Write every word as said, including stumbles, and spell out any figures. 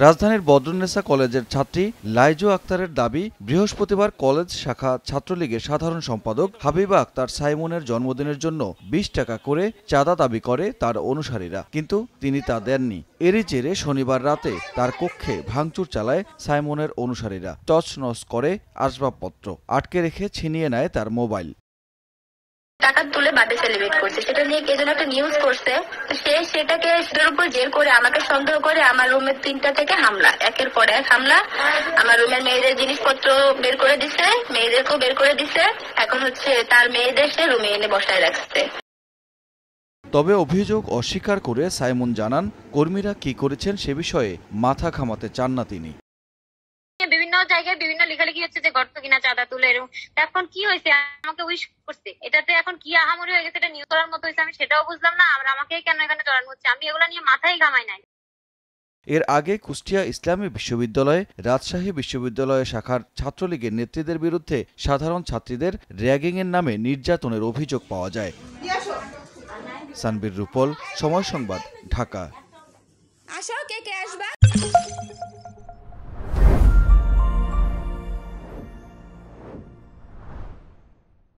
राजधानीर बद्रुन्नेसा कलेजेर छात्री लाइजू आक्तारेर दाबी बृहस्पतिवार कलेज शाखा छात्रलीगेर साधारण सम्पादक हाबिबा आक्तार साइमनेर जन्मदिनेर जन्य बीस टाका करे चाँदा दाबी करे तार अनुसारीरा, किन्तु तिनि ता देननि। एर जेरे शनिवार राते तार कक्षे भांगचुर चालाय साइमनेर अनुसारीरा, तछनछ करे आसबाबपत्र, आटके रेखे छिनिये नेয় तार मोबाइल। টাকা তুলে বাদে সেলিব্রেট করছে, সেটা নিয়ে কে যেন একটা নিউজ করছে। তো সে সেটাকে সেটার উপর জেল করে আমাকে সন্দেহ করে আমার রুমের তিনটা থেকে হামলা, একের পর এক হামলা। আমার রুমের মেয়েদের জিনিসপত্র বের করে দিছে, মেয়েদেরকেও বের করে দিছে। এখন হচ্ছে তার মেয়েদের সে রুমে এনে বসায় রাখছে। তবে অভিযোগ অস্বীকার করে সাইমন জানান কর্মীরা কি করেছেন সে বিষয়ে মাথা ঘামাতে চান না তিনি। বিভিন্ন জায়গায় বিভিন্ন লেখালেখি হচ্ছে যে গর্ত কিনা চাঁদা তুলে, এরকম এখন কি হয়েছে আমাকে উইশ করতে, এটাতে এখন কি আহামরি হয়ে গেছে, এটা নিউজ করার মতো হয়েছে আমি সেটাও বুঝলাম না। আমরা আমাকে কেন এখানে জড়ানো হচ্ছে, আমি এগুলা নিয়ে মাথাই ঘামাই নাই। এর আগে কুষ্টিয়া ইসলামী বিশ্ববিদ্যালয়ে রাজশাহী বিশ্ববিদ্যালয় শাখার ছাত্রলীগের নেত্রীদের বিরুদ্ধে সাধারণ ছাত্রীদের র্যাগিং এর নামে নির্যাতনের অভিযোগ পাওয়া যায়। সানবীর রূপল, সময় সংবাদ, ঢাকা।